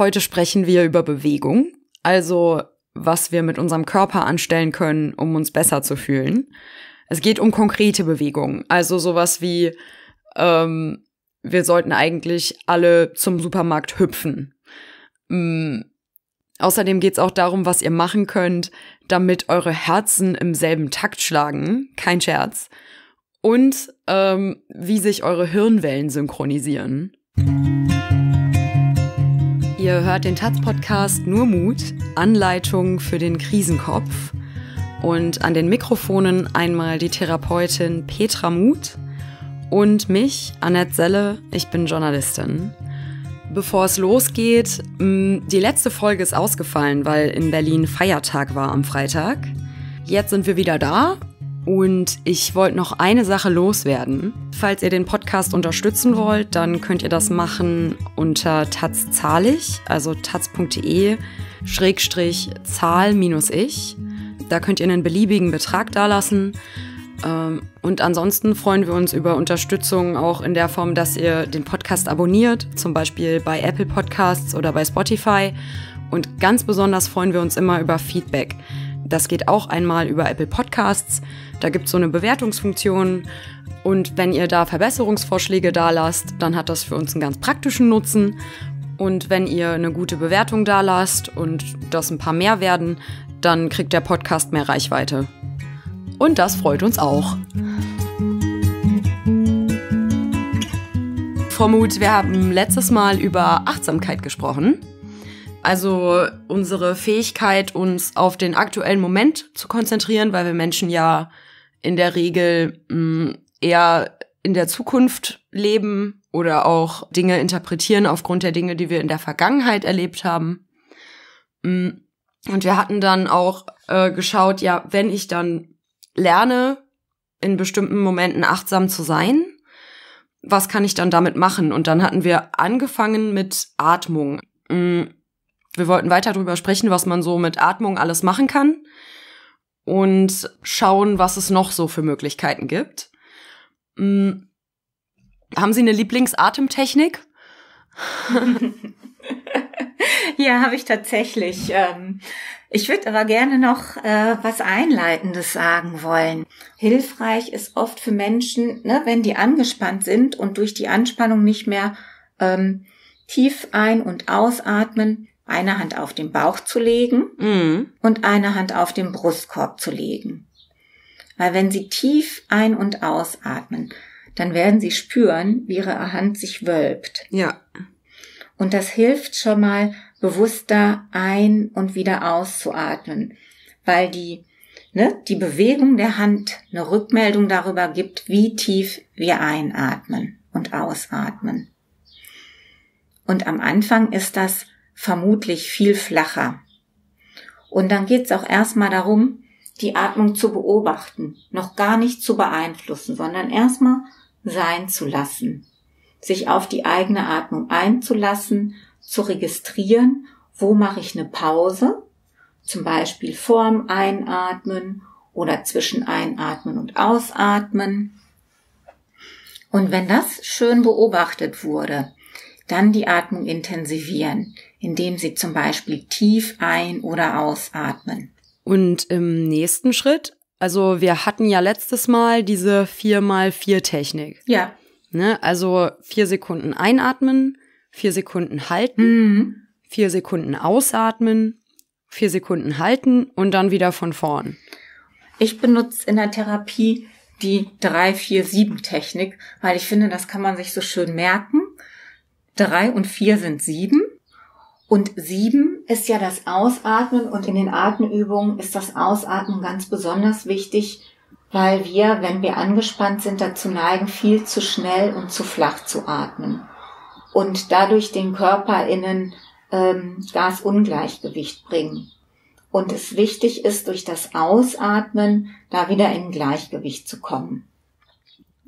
Heute sprechen wir über Bewegung, also was wir mit unserem Körper anstellen können, um uns besser zu fühlen. Es geht um konkrete Bewegungen, also sowas wie, wir sollten eigentlich alle zum Supermarkt hüpfen. Außerdem geht es auch darum, was ihr machen könnt, damit eure Herzen im selben Takt schlagen, kein Scherz, und wie sich eure Hirnwellen synchronisieren. Ihr hört den Taz-Podcast Nur Mut, Anleitung für den Krisenkopf. Und an den Mikrofonen einmal die Therapeutin Petra Muth und mich, Annette Selle, ich bin Journalistin. Bevor es losgeht, die letzte Folge ist ausgefallen, weil in Berlin Feiertag war am Freitag. Jetzt sind wir wieder da und ich wollte noch eine Sache loswerden. Falls ihr den Podcast unterstützen wollt, dann könnt ihr das machen unter taz-zahlig, also taz.de/zahl-ich. Da könnt ihr einen beliebigen Betrag dalassen. Und ansonsten freuen wir uns über Unterstützung auch in der Form, dass ihr den Podcast abonniert, zum Beispiel bei Apple Podcasts oder bei Spotify. Und ganz besonders freuen wir uns immer über Feedback. Das geht auch einmal über Apple Podcasts. Da gibt es so eine Bewertungsfunktion. Und wenn ihr da Verbesserungsvorschläge dalasst, dann hat das für uns einen ganz praktischen Nutzen. Und wenn ihr eine gute Bewertung dalasst und das ein paar mehr werden, dann kriegt der Podcast mehr Reichweite. Und das freut uns auch. Frau Muth, wir haben letztes Mal über Achtsamkeit gesprochen. Also unsere Fähigkeit, uns auf den aktuellen Moment zu konzentrieren, weil wir Menschen ja in der Regel eher in der Zukunft leben oder auch Dinge interpretieren aufgrund der Dinge, die wir in der Vergangenheit erlebt haben. Und wir hatten dann auch geschaut, ja, wenn ich dann lerne, in bestimmten Momenten achtsam zu sein, was kann ich dann damit machen? Und dann hatten wir angefangen mit Atmung. Wir wollten weiter darüber sprechen, was man so mit Atmung alles machen kann und schauen, was es noch so für Möglichkeiten gibt. Haben Sie eine Lieblingsatemtechnik? Ja, habe ich tatsächlich. Ich würde aber gerne noch was Einleitendes sagen wollen. Hilfreich ist oft für Menschen, ne, wenn die angespannt sind und durch die Anspannung nicht mehr tief ein- und ausatmen, eine Hand auf den Bauch zu legen und eine Hand auf den Brustkorb zu legen. Weil wenn sie tief ein- und ausatmen, dann werden sie spüren, wie ihre Hand sich wölbt. Ja. Und das hilft schon mal, bewusster ein- und wieder auszuatmen, weil die Bewegung der Hand eine Rückmeldung darüber gibt, wie tief wir einatmen und ausatmen. Und am Anfang ist das vermutlich viel flacher. Und dann geht's auch erstmal darum, die Atmung zu beobachten, noch gar nicht zu beeinflussen, sondern erstmal sein zu lassen. Sich auf die eigene Atmung einzulassen, zu registrieren, wo mache ich eine Pause, zum Beispiel vorm Einatmen oder zwischen Einatmen und Ausatmen. Und wenn das schön beobachtet wurde, dann die Atmung intensivieren, indem Sie zum Beispiel tief ein- oder ausatmen. Und im nächsten Schritt, also wir hatten ja letztes Mal diese 4x4-Technik. Ja. Ne, also 4 Sekunden einatmen, 4 Sekunden halten, 4 Sekunden ausatmen, 4 Sekunden halten und dann wieder von vorn. Ich benutze in der Therapie die 3-4-7-Technik, weil ich finde, das kann man sich so schön merken. 3 und 4 sind 7 und 7 ist ja das Ausatmen und in den Atemübungen ist das Ausatmen ganz besonders wichtig, weil wir, wenn wir angespannt sind, dazu neigen, viel zu schnell und zu flach zu atmen und dadurch den Körper in ein Gasungleichgewicht bringen. Und es wichtig ist, durch das Ausatmen da wieder in Gleichgewicht zu kommen.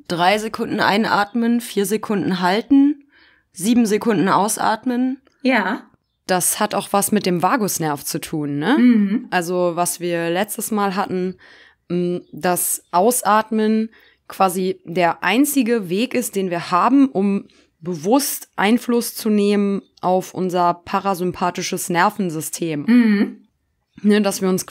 3 Sekunden einatmen, 4 Sekunden halten, 7 Sekunden ausatmen. Ja. Das hat auch was mit dem Vagusnerv zu tun, ne? Mhm. Also was wir letztes Mal hatten, dass Ausatmen quasi der einzige Weg ist, den wir haben, um bewusst Einfluss zu nehmen auf unser parasympathisches Nervensystem. Mhm. Ne, dass wir uns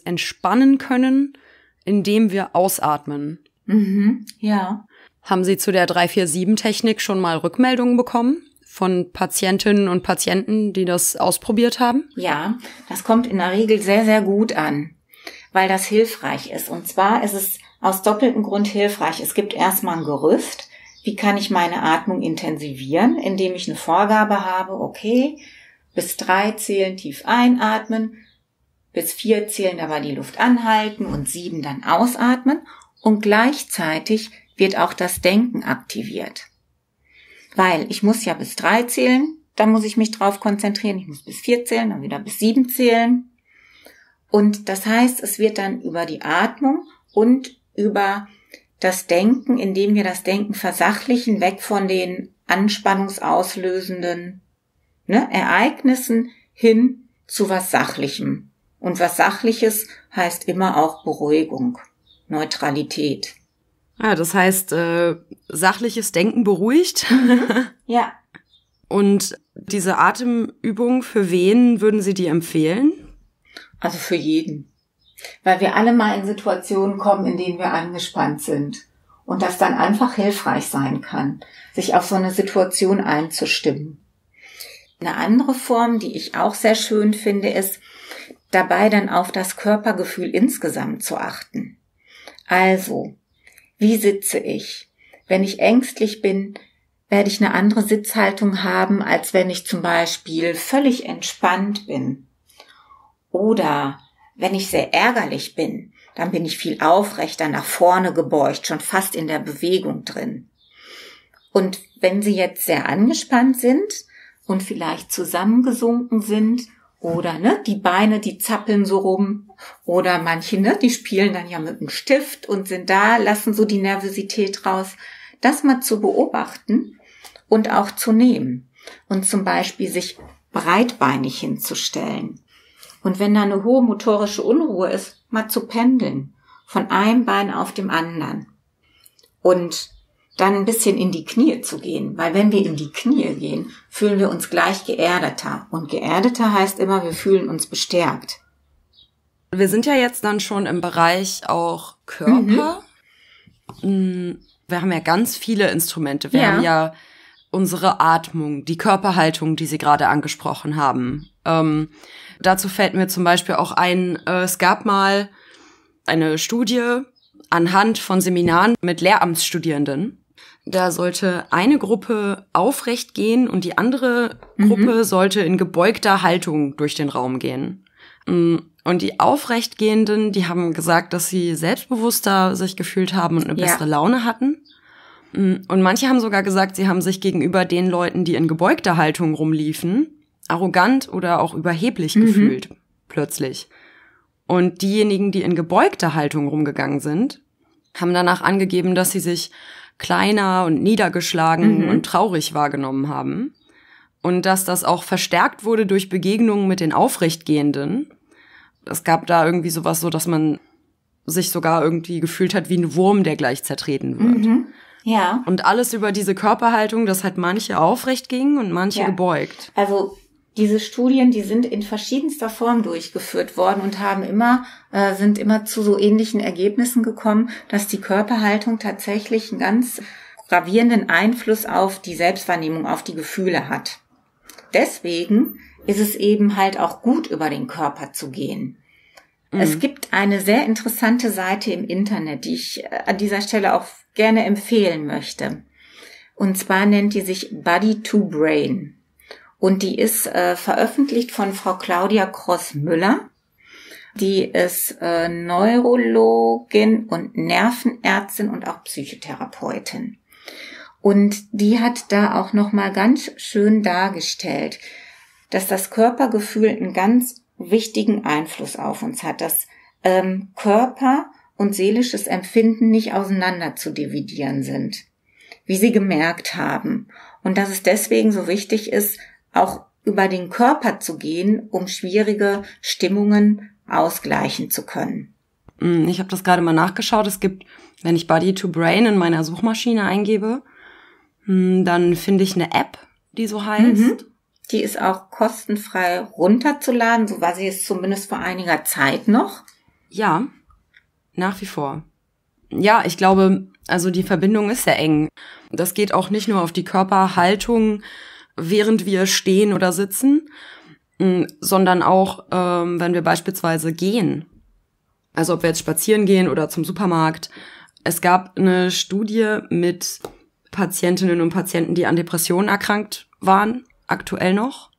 entspannen können, indem wir ausatmen. Mhm, ja. Haben Sie zu der 3-4-7-Technik schon mal Rückmeldungen bekommen von Patientinnen und Patienten, die das ausprobiert haben? Ja, das kommt in der Regel sehr, sehr gut an, weil das hilfreich ist. Und zwar ist es aus doppeltem Grund hilfreich. Es gibt erstmal ein Gerüst. Wie kann ich meine Atmung intensivieren, indem ich eine Vorgabe habe, okay, bis 3 zählen, tief einatmen, bis 4 zählen, dabei die Luft anhalten und 7 dann ausatmen. Und gleichzeitig wird auch das Denken aktiviert. Weil ich muss ja bis 3 zählen, dann muss ich mich drauf konzentrieren. Ich muss bis 4 zählen, dann wieder bis 7 zählen. Und das heißt, es wird dann über die Atmung und über das Denken, indem wir das Denken versachlichen, weg von den anspannungsauslösenden, ne, Ereignissen hin zu was Sachlichem. Und was Sachliches heißt immer auch Beruhigung, Neutralität. Ja, das heißt, sachliches Denken beruhigt. Ja. Und diese Atemübung, für wen würden Sie die empfehlen? Also für jeden. Weil wir alle mal in Situationen kommen, in denen wir angespannt sind. Und das dann einfach hilfreich sein kann, sich auf so eine Situation einzustimmen. Eine andere Form, die ich auch sehr schön finde, ist, dabei dann auf das Körpergefühl insgesamt zu achten. Also, wie sitze ich? Wenn ich ängstlich bin, werde ich eine andere Sitzhaltung haben, als wenn ich zum Beispiel völlig entspannt bin. Oder wenn ich sehr ärgerlich bin, dann bin ich viel aufrechter, nach vorne gebeugt, schon fast in der Bewegung drin. Und wenn Sie jetzt sehr angespannt sind und vielleicht zusammengesunken sind oder ne, die Beine, die zappeln so rum oder manche, ne, die spielen dann ja mit dem Stift und sind da, lassen so die Nervosität raus, das mal zu beobachten und auch zu nehmen und zum Beispiel sich breitbeinig hinzustellen. Und wenn da eine hohe motorische Unruhe ist, mal zu pendeln, von einem Bein auf dem anderen. Und dann ein bisschen in die Knie zu gehen, weil wenn wir in die Knie gehen, fühlen wir uns gleich geerdeter. Und geerdeter heißt immer, wir fühlen uns bestärkt. Wir sind ja jetzt dann schon im Bereich auch Körper. Mhm. Wir haben ja ganz viele Instrumente. Wir haben ja unsere Atmung, die Körperhaltung, die Sie gerade angesprochen haben. Dazu fällt mir zum Beispiel auch ein, es gab mal eine Studie anhand von Seminaren mit Lehramtsstudierenden. Da sollte eine Gruppe aufrecht gehen und die andere Gruppe sollte in gebeugter Haltung durch den Raum gehen. Und die Aufrechtgehenden, die haben gesagt, dass sie selbstbewusster sich gefühlt haben und eine bessere Laune hatten. Und manche haben sogar gesagt, sie haben sich gegenüber den Leuten, die in gebeugter Haltung rumliefen, arrogant oder auch überheblich gefühlt, plötzlich. Und diejenigen, die in gebeugter Haltung rumgegangen sind, haben danach angegeben, dass sie sich kleiner und niedergeschlagen und traurig wahrgenommen haben. Und dass das auch verstärkt wurde durch Begegnungen mit den Aufrechtgehenden. Es gab da irgendwie sowas so, dass man sich sogar irgendwie gefühlt hat wie ein Wurm, der gleich zertreten wird. Mhm. Ja. Und alles über diese Körperhaltung, dass halt manche aufrecht gingen und manche gebeugt. Also diese Studien, die sind in verschiedenster Form durchgeführt worden und haben immer, sind immer zu so ähnlichen Ergebnissen gekommen, dass die Körperhaltung tatsächlich einen ganz gravierenden Einfluss auf die Selbstwahrnehmung, auf die Gefühle hat. Deswegen ist es eben halt auch gut, über den Körper zu gehen. Mhm. Es gibt eine sehr interessante Seite im Internet, die ich an dieser Stelle auch gerne empfehlen möchte. Und zwar nennt die sich Body to Brain. Und die ist veröffentlicht von Frau Claudia Cross-Müller. Die ist Neurologin und Nervenärztin und auch Psychotherapeutin. Und die hat da auch nochmal ganz schön dargestellt, dass das Körpergefühl einen ganz wichtigen Einfluss auf uns hat. Dass Körper und seelisches Empfinden nicht auseinander zu dividieren sind, wie sie gemerkt haben. Und dass es deswegen so wichtig ist, auch über den Körper zu gehen, um schwierige Stimmungen ausgleichen zu können. Ich habe das gerade mal nachgeschaut. Es gibt, wenn ich Body to Brain in meiner Suchmaschine eingebe, Dann finde ich eine App, die so heißt. Mhm. Die ist auch kostenfrei runterzuladen, so war sie es zumindest vor einiger Zeit noch. Ja, nach wie vor. Ja, ich glaube, also die Verbindung ist sehr eng. Das geht auch nicht nur auf die Körperhaltung, während wir stehen oder sitzen, sondern auch, wenn wir beispielsweise gehen. Also ob wir jetzt spazieren gehen oder zum Supermarkt. Es gab eine Studie mit Patientinnen und Patienten, die an Depressionen erkrankt waren, aktuell noch.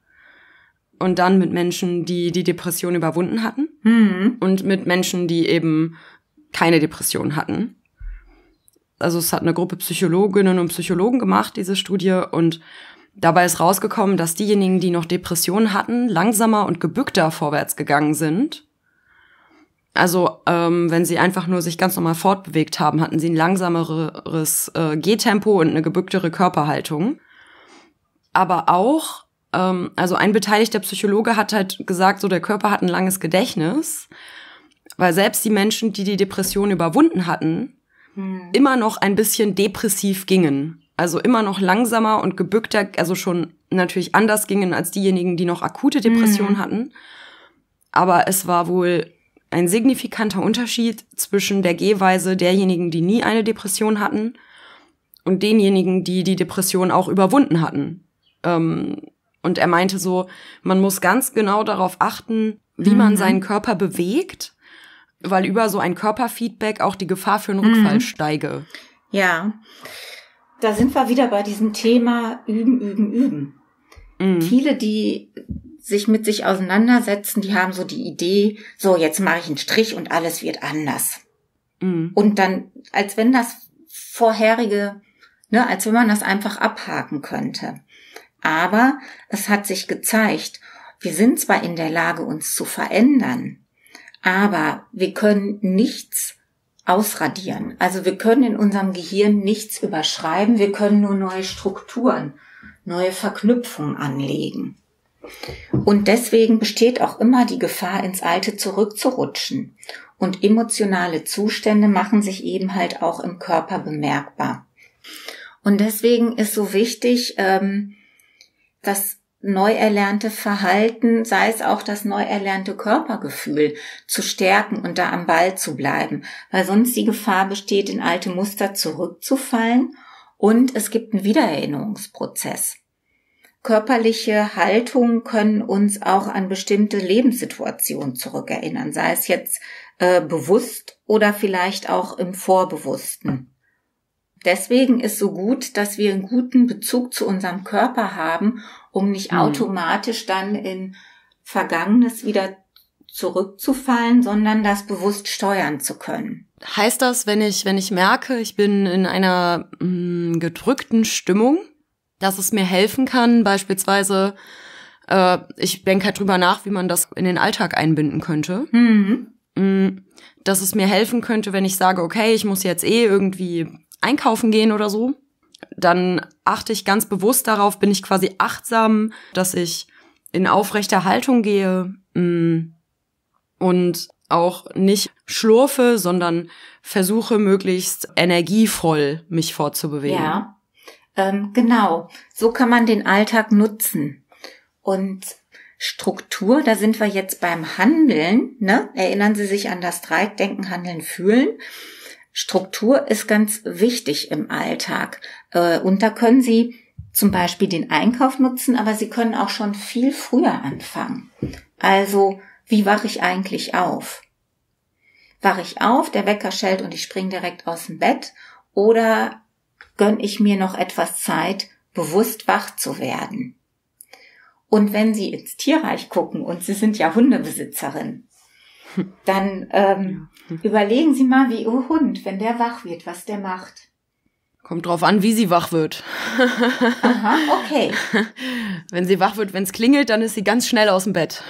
Und dann mit Menschen, die die Depression überwunden hatten. Mhm. Und mit Menschen, die eben keine Depression hatten. Also es hat eine Gruppe Psychologinnen und Psychologen gemacht, diese Studie. Und dabei ist rausgekommen, dass diejenigen, die noch Depressionen hatten, langsamer und gebückter vorwärts gegangen sind. Also wenn sie einfach nur sich ganz normal fortbewegt haben, hatten sie ein langsameres Gehtempo und eine gebücktere Körperhaltung. Aber auch, also ein beteiligter Psychologe hat halt gesagt, so der Körper hat ein langes Gedächtnis, weil selbst die Menschen, die die Depression überwunden hatten, immer noch ein bisschen depressiv gingen. Also immer noch langsamer und gebückter, also schon natürlich anders gingen als diejenigen, die noch akute Depressionen hatten. Aber es war wohl ein signifikanter Unterschied zwischen der Gehweise derjenigen, die nie eine Depression hatten und denjenigen, die die Depression auch überwunden hatten. Und er meinte so, man muss ganz genau darauf achten, wie man seinen Körper bewegt, weil über so ein Körperfeedback auch die Gefahr für einen Rückfall steige. Ja, da sind wir wieder bei diesem Thema üben, üben, üben. Mhm. Viele, die sich mit sich auseinandersetzen, die haben so die Idee, so jetzt mache ich einen Strich und alles wird anders. Mhm. Und dann, als wenn das vorherige, ne, als wenn man das einfach abhaken könnte. Aber es hat sich gezeigt, wir sind zwar in der Lage, uns zu verändern, aber wir können nichts ausradieren. Also wir können in unserem Gehirn nichts überschreiben. Wir können nur neue Strukturen, neue Verknüpfungen anlegen. Und deswegen besteht auch immer die Gefahr, ins Alte zurückzurutschen. Und emotionale Zustände machen sich eben halt auch im Körper bemerkbar. Und deswegen ist so wichtig, dass neu erlernte Verhalten, sei es auch das neu erlernte Körpergefühl, zu stärken und da am Ball zu bleiben, weil sonst die Gefahr besteht, in alte Muster zurückzufallen und es gibt einen Wiedererinnerungsprozess. Körperliche Haltungen können uns auch an bestimmte Lebenssituationen zurückerinnern, sei es jetzt bewusst oder vielleicht auch im Vorbewussten. Deswegen ist so gut, dass wir einen guten Bezug zu unserem Körper haben, um nicht automatisch dann in Vergangenes wieder zurückzufallen, sondern das bewusst steuern zu können. Heißt das, wenn ich merke, ich bin in einer gedrückten Stimmung, dass es mir helfen kann, beispielsweise, ich denke halt drüber nach, wie man das in den Alltag einbinden könnte. Mhm. Dass es mir helfen könnte, wenn ich sage, okay, ich muss jetzt irgendwie einkaufen gehen oder so, dann achte ich ganz bewusst darauf, bin ich quasi achtsam, dass ich in aufrechter Haltung gehe und auch nicht schlurfe, sondern versuche möglichst energievoll mich fortzubewegen. Ja, genau. So kann man den Alltag nutzen. Und Struktur, da sind wir jetzt beim Handeln, ne? Erinnern Sie sich an das Dreieck: Denken, Handeln, Fühlen. Struktur ist ganz wichtig im Alltag. Und da können Sie zum Beispiel den Einkauf nutzen, aber Sie können auch schon viel früher anfangen. Also, wie wache ich eigentlich auf? Wache ich auf, der Wecker schellt und ich springe direkt aus dem Bett? Oder gönne ich mir noch etwas Zeit, bewusst wach zu werden? Und wenn Sie ins Tierreich gucken, und Sie sind ja Hundebesitzerin, dann überlegen Sie mal, wie Ihr Hund, wenn der wach wird, was der macht. Kommt drauf an, wie sie wach wird. Aha, okay. Wenn sie wach wird, wenn es klingelt, dann ist sie ganz schnell aus dem Bett.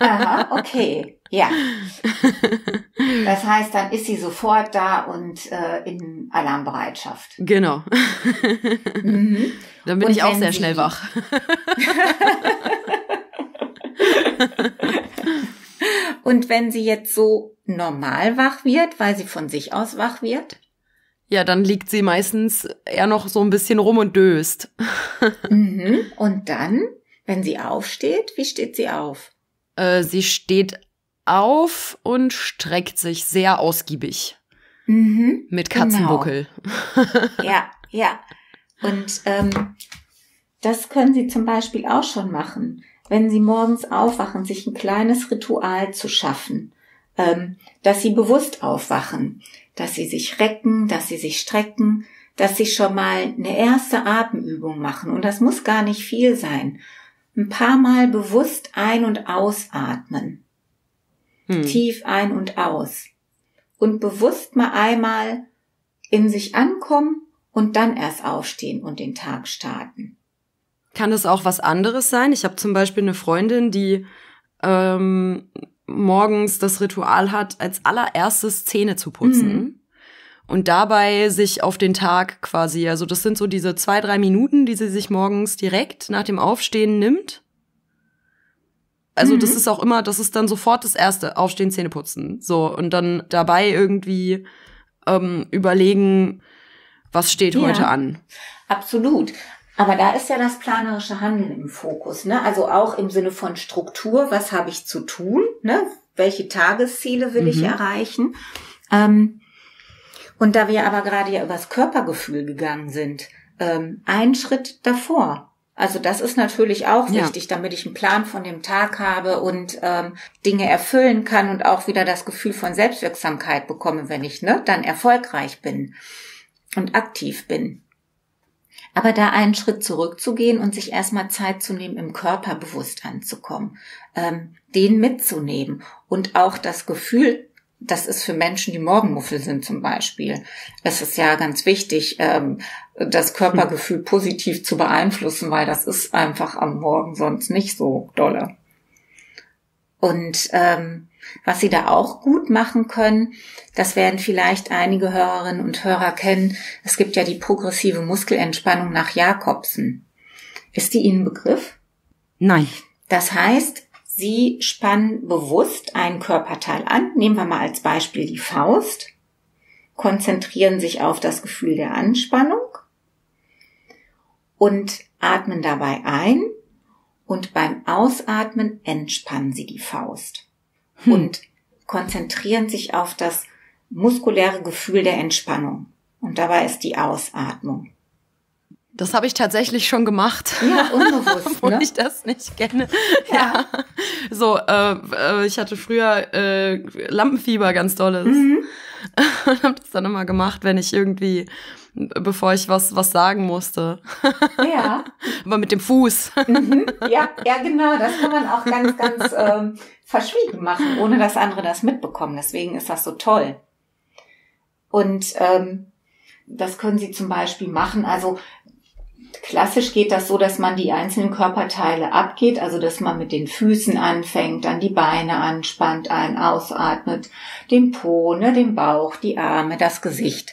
Aha, okay, ja. Das heißt, dann ist sie sofort da und in Alarmbereitschaft. Genau. Mhm. Dann bin ich auch sehr schnell wach. Und wenn sie jetzt so normal wach wird, weil sie von sich aus wach wird? Ja, dann liegt sie meistens eher noch so ein bisschen rum und döst. Mhm. Und dann, wenn sie aufsteht, wie steht sie auf? Sie steht auf und streckt sich sehr ausgiebig. Mhm. Mit Katzenbuckel. Genau. Ja, ja. Und das können Sie zum Beispiel auch schon machen, wenn Sie morgens aufwachen, sich ein kleines Ritual zu schaffen, dass Sie bewusst aufwachen, dass Sie sich recken, dass Sie sich strecken, dass Sie schon mal eine erste Atemübung machen. Und das muss gar nicht viel sein. Ein paar Mal bewusst ein- und ausatmen. Tief ein und aus. Und bewusst mal einmal in sich ankommen und dann erst aufstehen und den Tag starten. Kann es auch was anderes sein? Ich habe zum Beispiel eine Freundin, die morgens das Ritual hat, als allererstes Zähne zu putzen. Mhm. Und dabei sich auf den Tag quasi, also das sind so diese 2-3 Minuten, die sie sich morgens direkt nach dem Aufstehen nimmt. Also das ist auch immer, das ist dann sofort das Erste, aufstehen, Zähne putzen. So, und dann dabei irgendwie überlegen, was steht heute an. Absolut. Aber da ist ja das planerische Handeln im Fokus, ne? Also auch im Sinne von Struktur, was habe ich zu tun, ne? Welche Tagesziele will ich erreichen? Und da wir aber gerade ja übers Körpergefühl gegangen sind, einen Schritt davor. Also das ist natürlich auch wichtig, damit ich einen Plan von dem Tag habe und Dinge erfüllen kann und auch wieder das Gefühl von Selbstwirksamkeit bekomme, wenn ich dann erfolgreich bin und aktiv bin. Aber da einen Schritt zurückzugehen und sich erstmal Zeit zu nehmen, im Körper bewusst anzukommen, den mitzunehmen und auch das Gefühl, das ist für Menschen, die Morgenmuffel sind zum Beispiel. Es ist ja ganz wichtig, das Körpergefühl positiv zu beeinflussen, weil das ist einfach am Morgen sonst nicht so dolle. Und was Sie da auch gut machen können, das werden vielleicht einige Hörerinnen und Hörer kennen, es gibt ja die progressive Muskelentspannung nach Jacobson. Ist die Ihnen ein Begriff? Nein. Das heißt, Sie spannen bewusst einen Körperteil an, nehmen wir mal als Beispiel die Faust, konzentrieren sich auf das Gefühl der Anspannung und atmen dabei ein und beim Ausatmen entspannen Sie die Faust und konzentrieren sich auf das muskuläre Gefühl der Entspannung und dabei ist die Ausatmung. Das habe ich tatsächlich schon gemacht. Ja, unbewusst, obwohl ich das nicht kenne. Ja. So, ich hatte früher Lampenfieber, ganz dolles. Und habe das dann immer gemacht, wenn ich irgendwie, bevor ich was sagen musste. Ja. Aber mit dem Fuß. Ja, ja, genau. Das kann man auch ganz, ganz verschwiegen machen, ohne dass andere das mitbekommen. Deswegen ist das so toll. Und das können Sie zum Beispiel machen. Also klassisch geht das so, dass man die einzelnen Körperteile abgeht, also dass man mit den Füßen anfängt, dann die Beine anspannt, ein, ausatmet, den Po, den Bauch, die Arme, das Gesicht.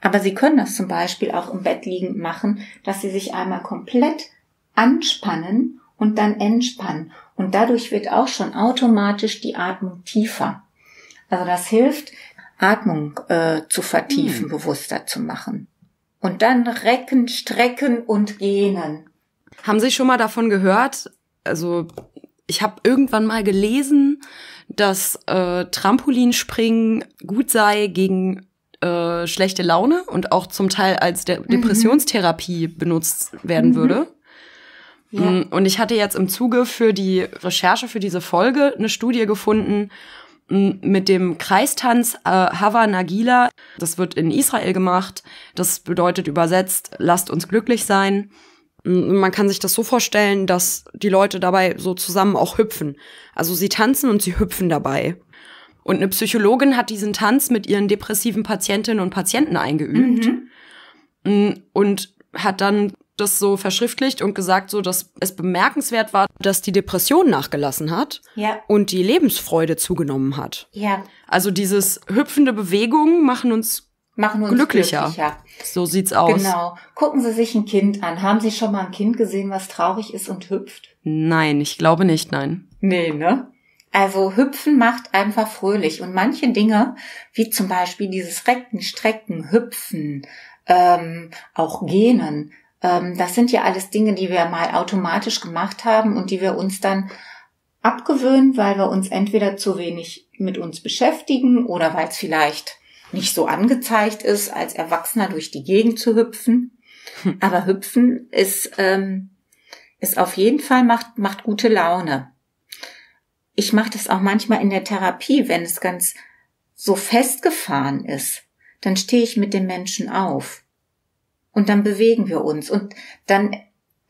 Aber Sie können das zum Beispiel auch im Bett liegend machen, dass Sie sich einmal komplett anspannen und dann entspannen. Und dadurch wird auch schon automatisch die Atmung tiefer. Also das hilft, Atmung zu vertiefen, bewusster zu machen. Und dann recken, strecken und gähnen. Haben Sie schon mal davon gehört? Also ich habe irgendwann mal gelesen, dass Trampolinspringen gut sei gegen schlechte Laune und auch zum Teil als Depressionstherapie benutzt werden würde. Ja. Und ich hatte jetzt im Zuge für die Recherche für diese Folge eine Studie gefunden, mit dem Kreistanz Hava Nagila, das wird in Israel gemacht, das bedeutet übersetzt, lasst uns glücklich sein. Man kann sich das so vorstellen, dass die Leute dabei so zusammen auch hüpfen. Also sie tanzen und sie hüpfen dabei. Und eine Psychologin hat diesen Tanz mit ihren depressiven Patientinnen und Patienten eingeübt und hat dann das so verschriftlicht und gesagt, so dass es bemerkenswert war, dass die Depression nachgelassen hat und die Lebensfreude zugenommen hat. Ja. Also dieses hüpfende Bewegungen machen uns glücklicher. So sieht's aus. Genau. Gucken Sie sich ein Kind an. Haben Sie schon mal ein Kind gesehen, was traurig ist und hüpft? Nein, ich glaube nicht, nein. Nee, ne? Also Hüpfen macht einfach fröhlich. Und manche Dinge, wie zum Beispiel dieses Recken, Strecken, Hüpfen, auch Gähnen, das sind ja alles Dinge, die wir mal automatisch gemacht haben und die wir uns dann abgewöhnen, weil wir uns entweder zu wenig mit uns beschäftigen oder weil es vielleicht nicht so angezeigt ist, als Erwachsener durch die Gegend zu hüpfen. Aber Hüpfen ist auf jeden Fall macht gute Laune. Ich mache das auch manchmal in der Therapie, wenn es ganz so festgefahren ist. Dann stehe ich mit den Menschen auf und dann bewegen wir uns. Und dann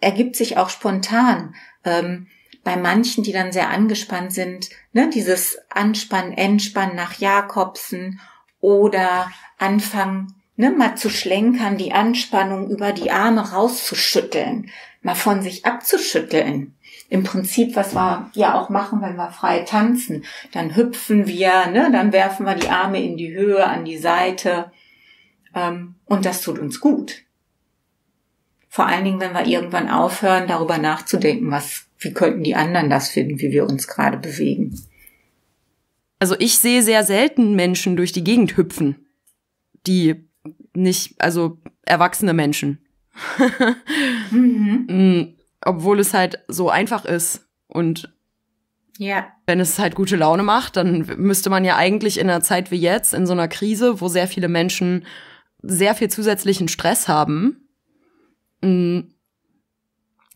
ergibt sich auch spontan bei manchen, die dann sehr angespannt sind, ne, dieses Anspannen, Entspannen nach Jacobson oder anfangen, ne, mal zu schlenkern, die Anspannung über die Arme rauszuschütteln, mal von sich abzuschütteln. Im Prinzip, was wir ja auch machen, wenn wir frei tanzen, dann hüpfen wir, ne, dann werfen wir die Arme in die Höhe, an die Seite, und das tut uns gut. Vor allen Dingen, wenn wir irgendwann aufhören, darüber nachzudenken, wie könnten die anderen das finden, wie wir uns gerade bewegen. Also ich sehe sehr selten Menschen durch die Gegend hüpfen, also erwachsene Menschen. Mhm. Obwohl es halt so einfach ist. Und ja, wenn es halt gute Laune macht, dann müsste man ja eigentlich in einer Zeit wie jetzt, in so einer Krise, wo sehr viele Menschen sehr viel zusätzlichen Stress haben.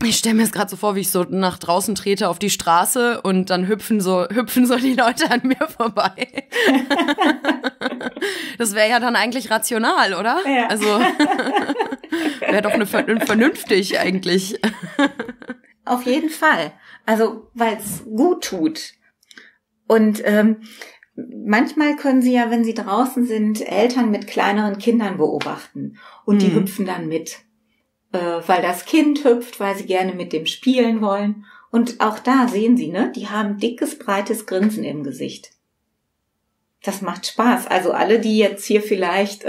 Ich stelle mir jetzt gerade so vor, wie ich so nach draußen trete auf die Straße und dann hüpfen so die Leute an mir vorbei. Das wäre ja dann eigentlich rational, oder? Ja. Also wäre doch vernünftig eigentlich. Auf jeden Fall. Also, weil es gut tut. Und manchmal können Sie ja, wenn Sie draußen sind, Eltern mit kleineren Kindern beobachten. Und die hüpfen dann mit. Weil das Kind hüpft, weil sie gerne mit dem spielen wollen. Und auch da sehen Sie, ne, die haben dickes, breites Grinsen im Gesicht. Das macht Spaß. Also alle, die jetzt hier vielleicht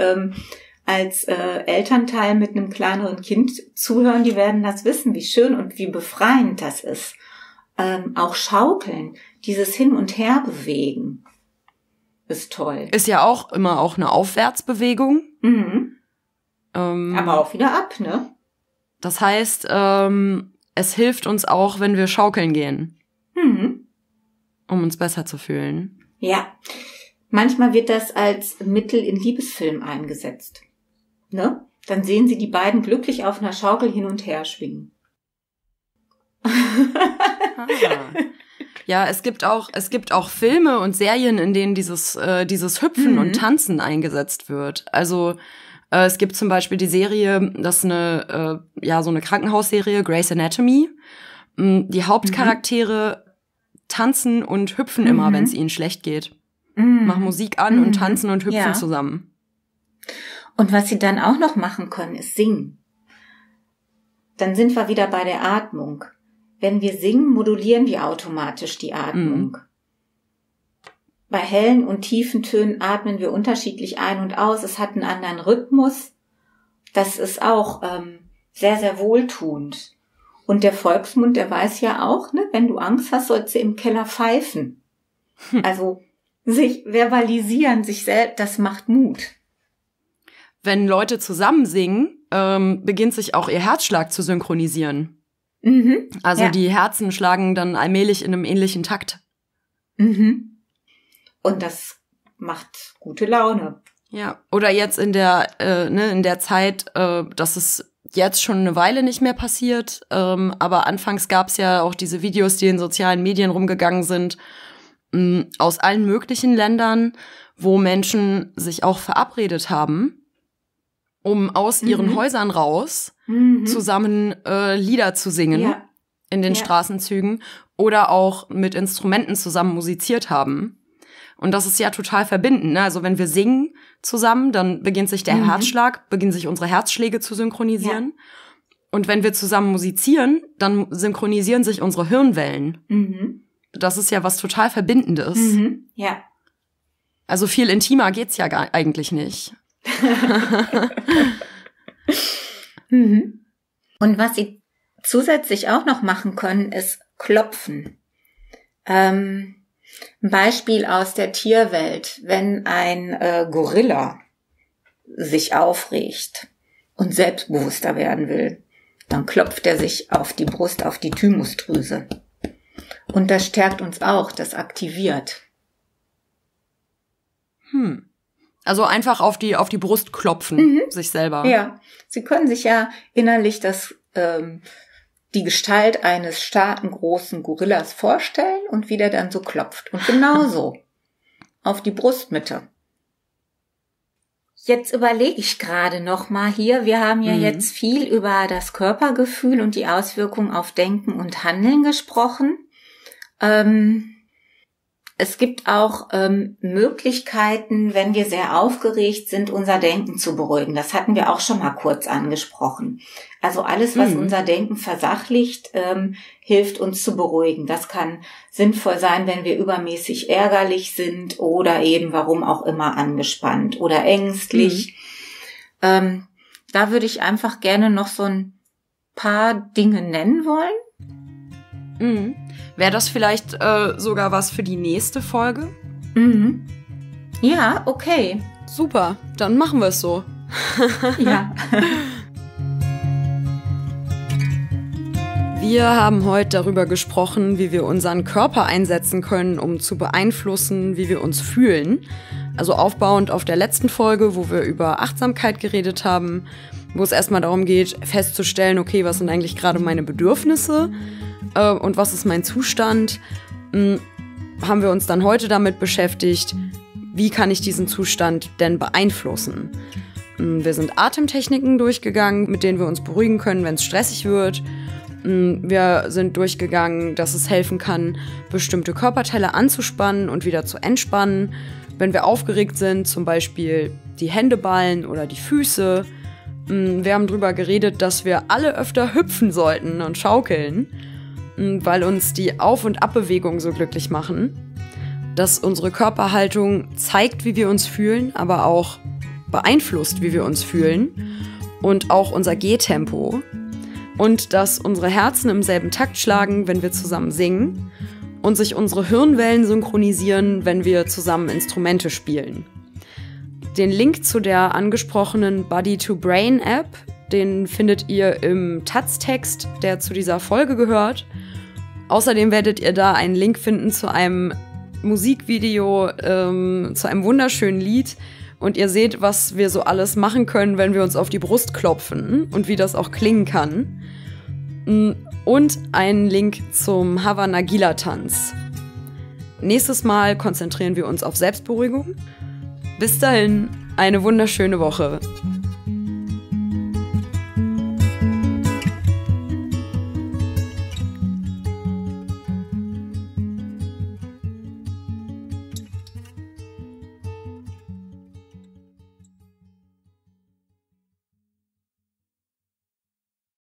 als Elternteil mit einem kleineren Kind zuhören, die werden das wissen, wie schön und wie befreiend das ist. Auch Schaukeln, dieses Hin- und Herbewegen ist toll. Ist ja auch immer auch eine Aufwärtsbewegung. Mhm. Aber auch wieder ab, ne? Das heißt, es hilft uns auch, wenn wir schaukeln gehen. Mhm. Um uns besser zu fühlen. Ja, manchmal wird das als Mittel in Liebesfilmen eingesetzt. Ne? Dann sehen Sie die beiden glücklich auf einer Schaukel hin und her schwingen. Ja, es gibt auch Filme und Serien, in denen dieses Hüpfen und Tanzen eingesetzt wird. Also es gibt zum Beispiel die Serie, das ist eine so eine Krankenhausserie, Grey's Anatomy. Die Hauptcharaktere tanzen und hüpfen immer, wenn es ihnen schlecht geht. Machen Musik an und tanzen und hüpfen zusammen. Und was sie dann auch noch machen können, ist singen. Dann sind wir wieder bei der Atmung. Wenn wir singen, modulieren wir automatisch die Atmung. Bei hellen und tiefen Tönen atmen wir unterschiedlich ein und aus. Es hat einen anderen Rhythmus. Das ist auch sehr, sehr wohltuend. Und der Volksmund, der weiß ja auch, ne, wenn du Angst hast, sollst du im Keller pfeifen. Also sich verbalisieren, sich selbst, das macht Mut. Wenn Leute zusammen singen, beginnt sich auch ihr Herzschlag zu synchronisieren. Mhm, also die Herzen schlagen dann allmählich in einem ähnlichen Takt. Mhm. Und das macht gute Laune. Ja, oder jetzt in der Zeit, dass es jetzt schon eine Weile nicht mehr passiert, aber anfangs gab es ja auch diese Videos, die in sozialen Medien rumgegangen sind, aus allen möglichen Ländern, wo Menschen sich auch verabredet haben, um aus ihren Häusern raus zusammen Lieder zu singen in den Straßenzügen oder auch mit Instrumenten zusammen musiziert haben. Und das ist ja total verbindend, ne? Also wenn wir singen zusammen, dann beginnt sich der Herzschlag, beginnen sich unsere Herzschläge zu synchronisieren. Ja. Und wenn wir zusammen musizieren, dann synchronisieren sich unsere Hirnwellen. Mhm. Das ist ja was total Verbindendes. Mhm. Ja. Also viel intimer geht's ja eigentlich nicht. Und was Sie zusätzlich auch noch machen können, ist klopfen. Ein Beispiel aus der Tierwelt, wenn ein Gorilla sich aufregt und selbstbewusster werden will, dann klopft er sich auf die Brust, auf die Thymusdrüse. Und das stärkt uns auch, das aktiviert. Also einfach auf die Brust klopfen, sich selber. Ja, Sie können sich ja innerlich die Gestalt eines starken, großen Gorillas vorstellen und wie der dann so klopft. Und genauso auf die Brustmitte. Jetzt überlege ich gerade nochmal hier, wir haben ja jetzt viel über das Körpergefühl und die Auswirkungen auf Denken und Handeln gesprochen. Es gibt auch Möglichkeiten, wenn wir sehr aufgeregt sind, unser Denken zu beruhigen. Das hatten wir auch schon mal kurz angesprochen. Also alles, was unser Denken versachlicht, hilft uns zu beruhigen. Das kann sinnvoll sein, wenn wir übermäßig ärgerlich sind oder eben, warum auch immer, angespannt oder ängstlich. Da würde ich einfach gerne noch so ein paar Dinge nennen wollen. Wäre das vielleicht sogar was für die nächste Folge? Ja, okay. Super, dann machen wir es so. Ja. Wir haben heute darüber gesprochen, wie wir unseren Körper einsetzen können, um zu beeinflussen, wie wir uns fühlen. Also aufbauend auf der letzten Folge, wo wir über Achtsamkeit geredet haben, wo es erstmal darum geht, festzustellen, okay, was sind eigentlich gerade meine Bedürfnisse und was ist mein Zustand, haben wir uns dann heute damit beschäftigt, wie kann ich diesen Zustand denn beeinflussen. Wir sind Atemtechniken durchgegangen, mit denen wir uns beruhigen können, wenn es stressig wird. Wir sind durchgegangen, dass es helfen kann, bestimmte Körperteile anzuspannen und wieder zu entspannen. Wenn wir aufgeregt sind, zum Beispiel die Hände ballen oder die Füße. Wir haben darüber geredet, dass wir alle öfter hüpfen sollten und schaukeln, weil uns die Auf- und Abbewegungen so glücklich machen. Dass unsere Körperhaltung zeigt, wie wir uns fühlen, aber auch beeinflusst, wie wir uns fühlen. Und auch unser Gehtempo. Und dass unsere Herzen im selben Takt schlagen, wenn wir zusammen singen. Und sich unsere Hirnwellen synchronisieren, wenn wir zusammen Instrumente spielen. Den Link zu der angesprochenen Body to Brain App, den findet ihr im Taz-Text, der zu dieser Folge gehört. Außerdem werdet ihr da einen Link finden zu einem Musikvideo, zu einem wunderschönen Lied. Und ihr seht, was wir so alles machen können, wenn wir uns auf die Brust klopfen und wie das auch klingen kann. Und einen Link zum Hava Nagila-Tanz. Nächstes Mal konzentrieren wir uns auf Selbstberuhigung. Bis dahin, eine wunderschöne Woche.